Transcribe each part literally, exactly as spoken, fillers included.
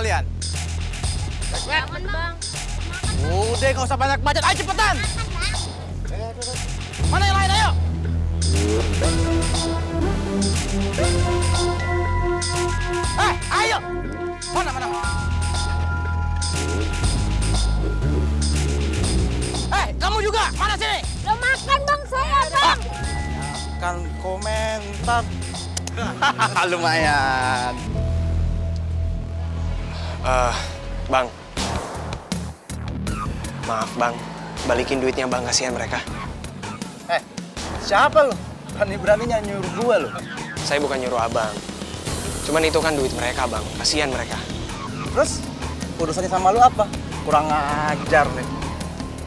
kalian? Bangun, Bang. Udah, nggak usah banyak bacot. Ayo, cepetan! Mana yang lain? Ayo! Eh, ayo! Mana, mana? Eh, kamu juga! Mana sini? Lo makan, Bang. Saya, Bang. Makan komentar. Lumayan. Uh, bang. Maaf, Bang. Balikin duitnya, Bang. Kasihan mereka. Eh, siapa lu? Berani-beraninya nyuruh gua lu. Saya bukan nyuruh Abang. Cuman itu kan duit mereka, Bang. Kasihan mereka. Terus, urusannya sama lu apa? Kurang ajar nih.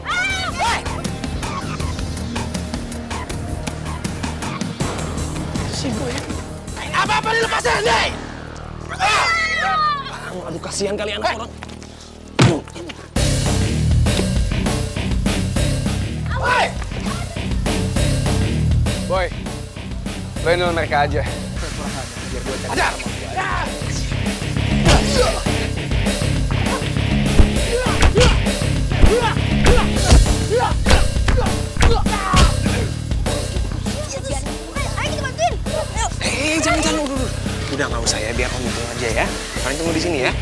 Ah, si gue. Apa-apa dilepasin, nih! Ah! Bang, aduh kasihan kali anak orang. Boy! Boy, lo ini mereka aja. Biar gue cari sama dia. Ayo kita bantuin! Eh, jangan, jangan, udah, udah nggak usah ya, biar om hitung aja ya. Kalian tunggu di sini ya.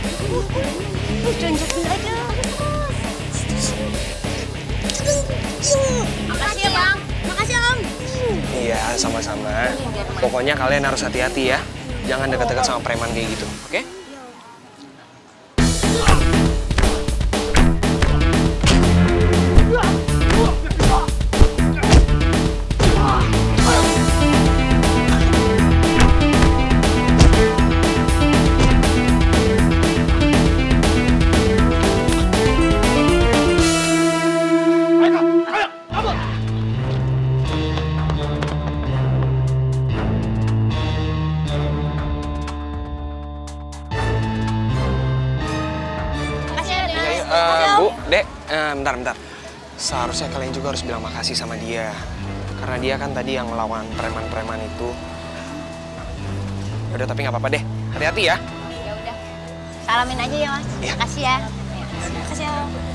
Jangan aja. Makasih ya, Bang. Makasih, Om. Iya, sama-sama. Pokoknya kalian harus hati-hati ya. Jangan dekat-dekat sama preman kayak gitu, oke? Bentar, bentar. Seharusnya kalian juga harus bilang makasih sama dia. Karena dia kan tadi yang melawan preman-preman itu. Udah, tapi nggak apa-apa deh. Hati-hati ya. Ya udah. Salamin aja ya, Mas. Ya. Makasih ya. Makasih ya.